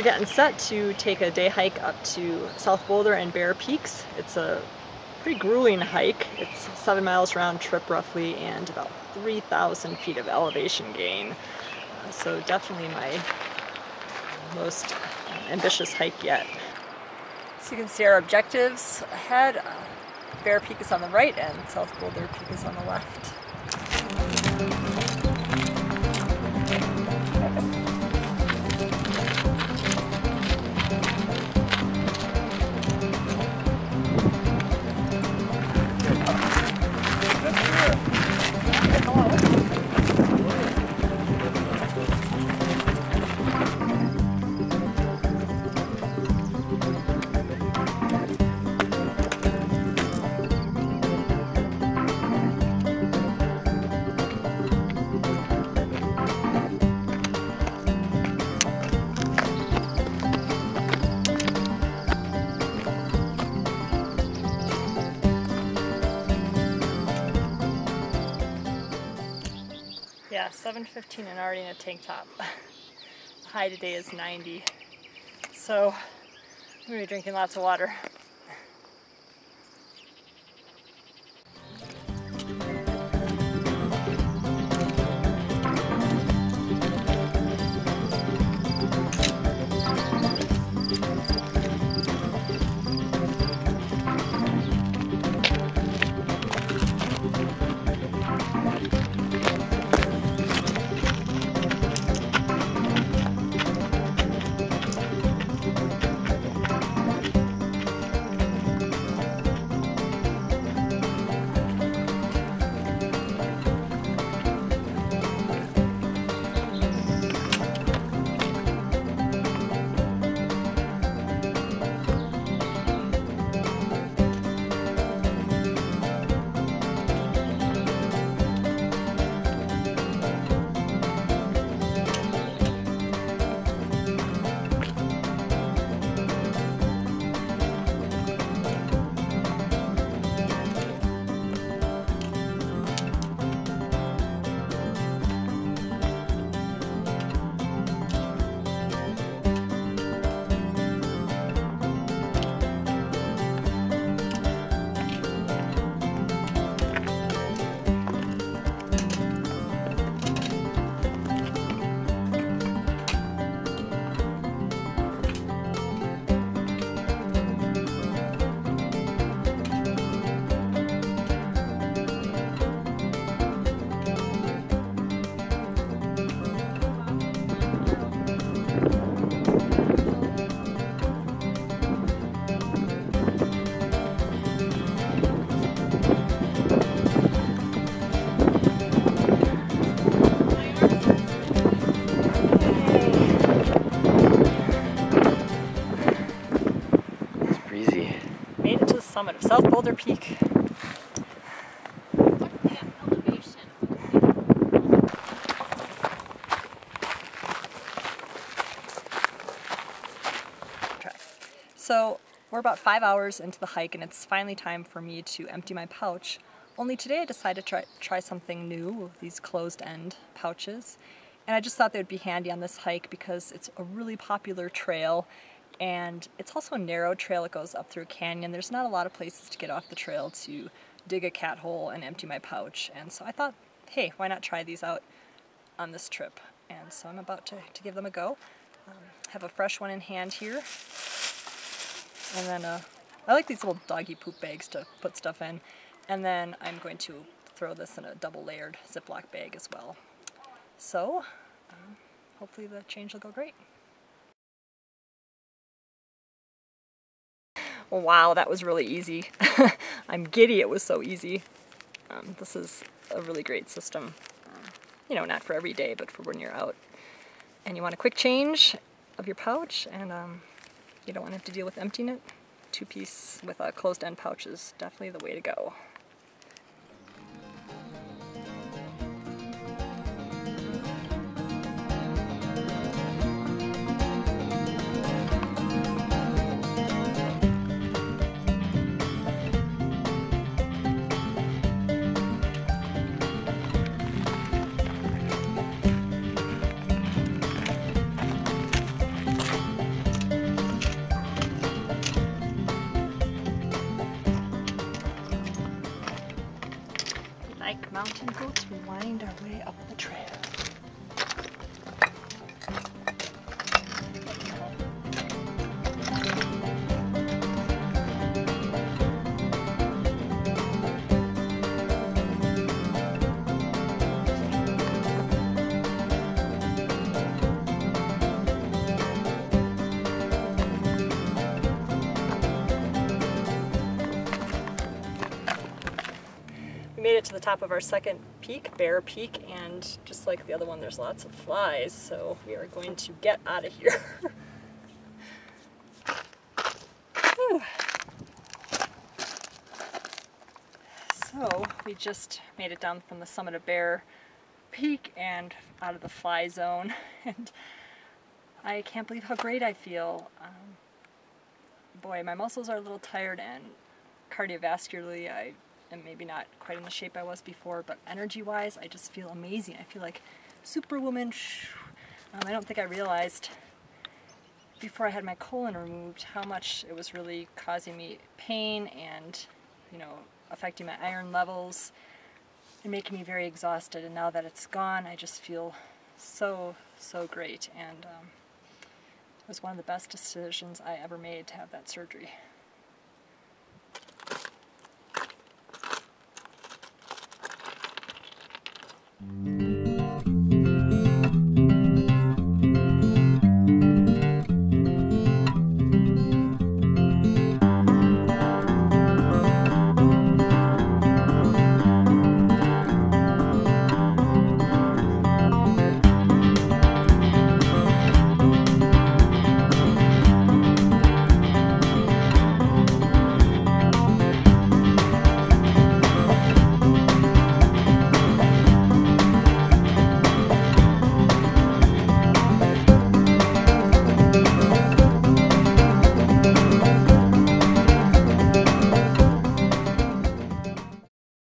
we're getting set to take a day hike up to South Boulder and Bear Peaks. It's a pretty grueling hike. It's 7 miles round trip roughly and about 3,000 feet of elevation gain. So definitely my most ambitious hike yet. So you can see our objectives ahead. Bear Peak is on the right and South Boulder Peak is on the left. Yeah, 7:15 and already in a tank top. The high today is 90. So I'm gonna be drinking lots of water. Summit of South Boulder Peak. What's the elevation? So we're about 5 hours into the hike and it's finally time for me to empty my pouch. Only today I decided to try something new with these closed end pouches. And I just thought they would be handy on this hike because it's a really popular trail. And it's also a narrow trail. It goes up through a canyon. There's not a lot of places to get off the trail to dig a cat hole and empty my pouch. And so I thought, hey, why not try these out on this trip? And so I'm about to give them a go. Have a fresh one in hand here. And then I like these little doggy poop bags to put stuff in. And then I'm going to throw this in a double layered Ziploc bag as well. So hopefully the change will go great. Wow, that was really easy. I'm giddy, it was so easy. This is a really great system. You know, not for every day, but for when you're out. And you want a quick change of your pouch, and you don't want to have to deal with emptying it. Two-piece with a closed-end pouch is definitely the way to go. like mountain goats, we wind our way up the trail. We made it to the top of our second peak, Bear Peak, and just like the other one, there's lots of flies, so we are going to get out of here. So we just made it down from the summit of Bear Peak and out of the fly zone, and I can't believe how great I feel. Boy, my muscles are a little tired, and cardiovascularly I'm maybe not quite in the shape I was before, but energy-wise, I just feel amazing. I feel like Superwoman. I don't think I realized before I had my colon removed how much it was really causing me pain and, you know, affecting my iron levels and making me very exhausted. And now that it's gone, I just feel so, so great. And it was one of the best decisions I ever made to have that surgery.